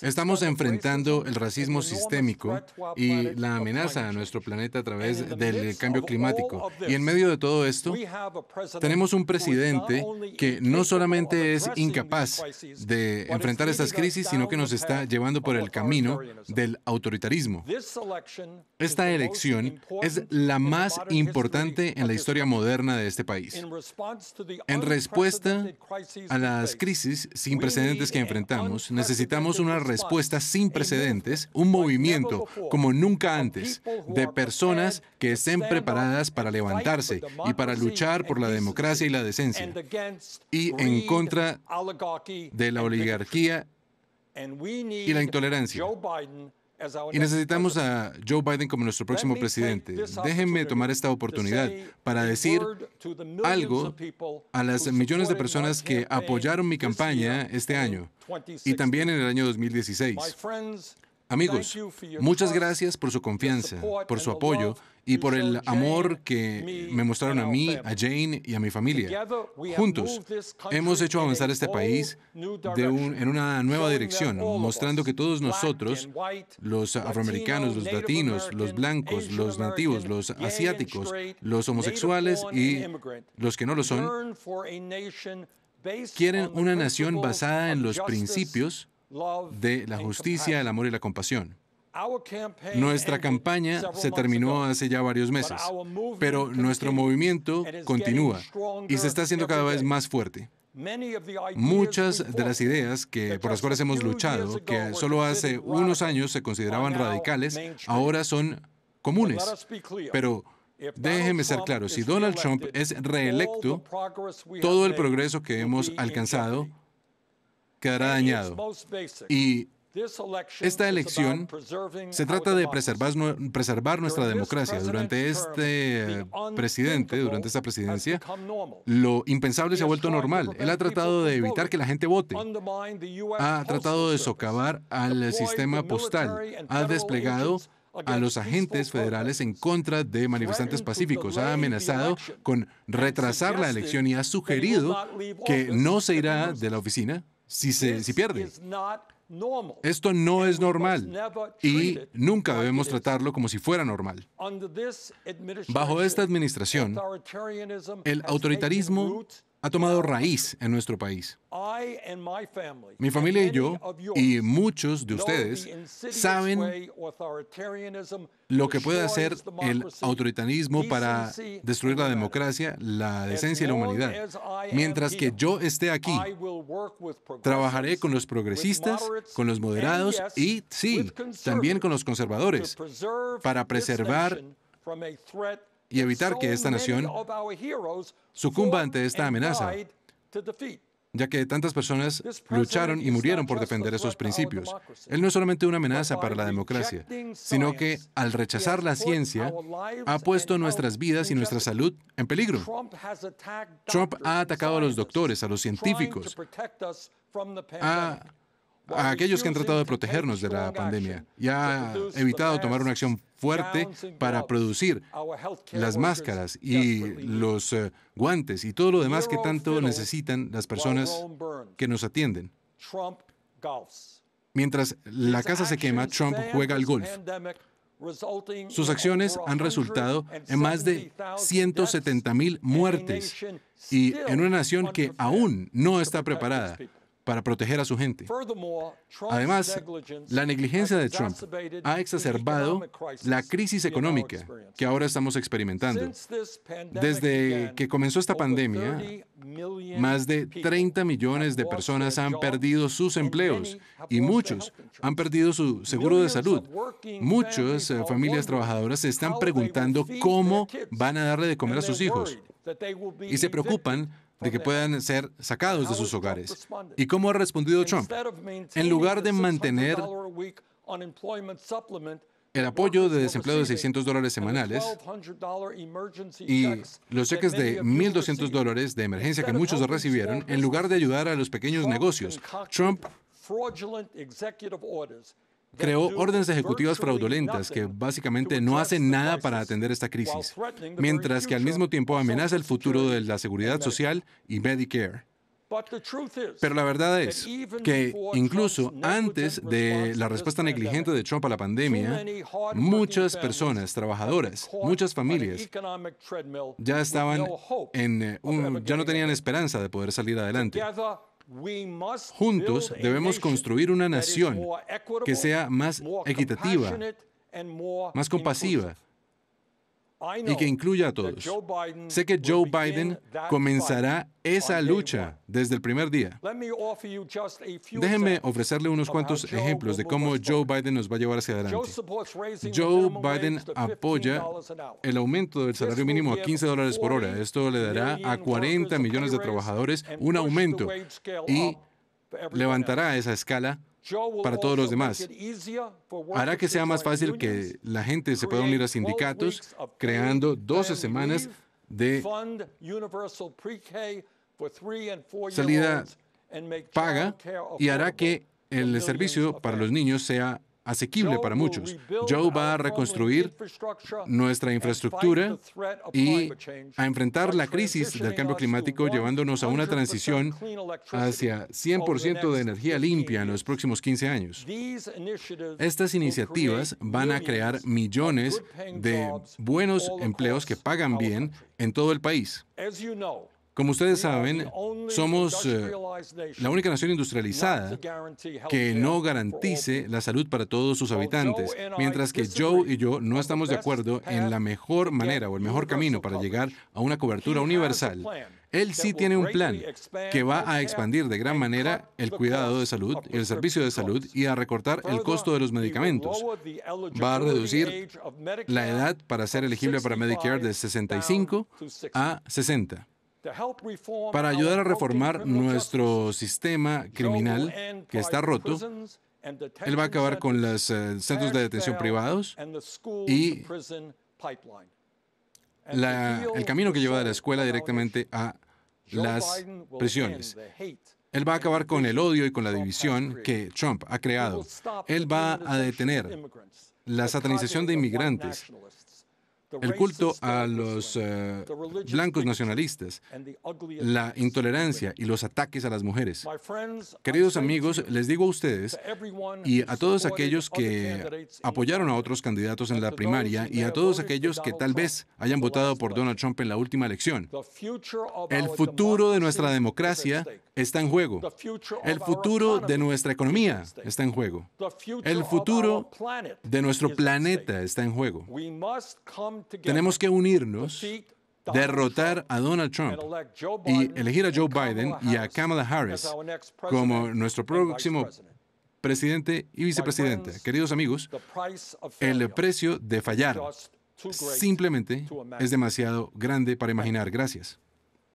Estamos enfrentando el racismo sistémico y la amenaza a nuestro planeta a través del cambio climático. Y en medio de todo esto, tenemos un presidente que no solamente es incapaz de enfrentar estas crisis, sino que nos está llevando por el camino del autoritarismo. Esta elección es la más importante en la historia moderna de este país. En respuesta a las crisis sin precedentes que enfrentamos, necesitamos una respuesta sin precedentes, un movimiento como nunca antes, de personas que estén preparadas para levantarse y para luchar por la democracia y la decencia, y en contra de la oligarquía y la intolerancia. Y necesitamos a Joe Biden como nuestro próximo presidente. Déjenme tomar esta oportunidad para decir algo a las millones de personas que apoyaron mi campaña este año y también en el año 2016. Amigos, muchas gracias por su confianza, por su apoyo y por el amor que me mostraron a mí, a Jane y a mi familia. Juntos hemos hecho avanzar este país en una nueva dirección, mostrando que todos nosotros, los afroamericanos, los latinos, los blancos, los nativos, los asiáticos, los homosexuales y los que no lo son, quieren una nación basada en los principios de la justicia, el amor y la compasión. Nuestra campaña se terminó hace ya varios meses, pero nuestro movimiento continúa y se está haciendo cada vez más fuerte. Muchas de las ideas por las cuales hemos luchado, que solo hace unos años se consideraban radicales, ahora son comunes. Pero déjenme ser claro, si Donald Trump es reelecto, todo el progreso que hemos alcanzado quedará dañado. Y esta elección se trata de preservar nuestra democracia. Durante este presidente, durante esta presidencia, lo impensable se ha vuelto normal. Él ha tratado de evitar que la gente vote. Ha tratado de socavar al sistema postal. Ha desplegado a los agentes federales en contra de manifestantes pacíficos. Ha amenazado con retrasar la elección y ha sugerido que no se irá de la oficina si pierde. Esto no es normal y nunca debemos tratarlo como si fuera normal. Bajo esta administración, el autoritarismo ha tomado raíz en nuestro país. Mi familia y yo, y muchos de ustedes, saben lo que puede hacer el autoritarismo para destruir la democracia, la decencia y la humanidad. Mientras que yo esté aquí, trabajaré con los progresistas, con los moderados y, sí, también con los conservadores para preservar y evitar que esta nación sucumba ante esta amenaza, ya que tantas personas lucharon y murieron por defender esos principios. Él no es solamente una amenaza para la democracia, sino que al rechazar la ciencia, ha puesto nuestras vidas y nuestra salud en peligro. Trump ha atacado a los doctores, a los científicos, a aquellos que han tratado de protegernos de la pandemia y ha evitado tomar una acción fuerte para producir las máscaras y los guantes y todo lo demás que tanto necesitan las personas que nos atienden. Mientras la casa se quema, Trump juega al golf. Sus acciones han resultado en más de 170,000 muertes y en una nación que aún no está preparada para proteger a su gente. Además, la negligencia de Trump ha exacerbado la crisis económica que ahora estamos experimentando. Desde que comenzó esta pandemia, más de 30 millones de personas han perdido sus empleos y muchos han perdido su seguro de salud. Muchas familias trabajadoras se están preguntando cómo van a darle de comer a sus hijos y se preocupan de que puedan ser sacados de sus hogares. ¿Y cómo ha respondido Trump? En lugar de mantener el apoyo de desempleo de $600 semanales y los cheques de $1,200 de emergencia que muchos recibieron, en lugar de ayudar a los pequeños negocios, Trump creó órdenes ejecutivas fraudulentas que básicamente no hacen nada para atender esta crisis, mientras que al mismo tiempo amenaza el futuro de la seguridad social y Medicare. Pero la verdad es que incluso antes de la respuesta negligente de Trump a la pandemia, muchas personas trabajadoras, muchas familias ya estaban ya no tenían esperanza de poder salir adelante. Juntos debemos construir una nación que sea más equitativa, más compasiva y que incluya a todos. Sé que Joe Biden comenzará esa lucha desde el primer día. Déjenme ofrecerle unos cuantos ejemplos de cómo Joe Biden nos va a llevar hacia adelante. Joe Biden apoya el aumento del salario mínimo a $15 por hora. Esto le dará a 40 millones de trabajadores un aumento y levantará esa escala para todos los demás. Hará que sea más fácil que la gente se pueda unir a sindicatos, creando 12 semanas de salida paga y hará que el servicio para los niños sea asequible para muchos. Joe va a reconstruir nuestra infraestructura y a enfrentar la crisis del cambio climático, llevándonos a una transición hacia 100% de energía limpia en los próximos 15 años. Estas iniciativas van a crear millones de buenos empleos que pagan bien en todo el país. Como ustedes saben, somos la única nación industrializada que no garantice la salud para todos sus habitantes, mientras que Joe y yo no estamos de acuerdo en la mejor manera o el mejor camino para llegar a una cobertura universal. Él sí tiene un plan que va a expandir de gran manera el cuidado de salud, el servicio de salud y a recortar el costo de los medicamentos. Va a reducir la edad para ser elegible para Medicare de 65 a 60. Para ayudar a reformar nuestro sistema criminal que está roto, él va a acabar con los centros de detención privados y el camino que lleva de la escuela directamente a las prisiones. Él va a acabar con el odio y con la división que Trump ha creado. Él va a detener la satanización de inmigrantes, el culto a los blancos nacionalistas, la intolerancia y los ataques a las mujeres. Queridos amigos, les digo a ustedes y a todos aquellos que apoyaron a otros candidatos en la primaria y a todos aquellos que tal vez hayan votado por Donald Trump en la última elección, el futuro de nuestra democracia está en juego. El futuro de nuestra economía está en juego. El futuro de nuestro planeta está en juego. Tenemos que unirnos, derrotar a Donald Trump y elegir a Joe Biden y a Kamala Harris como nuestro próximo presidente y vicepresidenta. Queridos amigos, el precio de fallar simplemente es demasiado grande para imaginar. Gracias.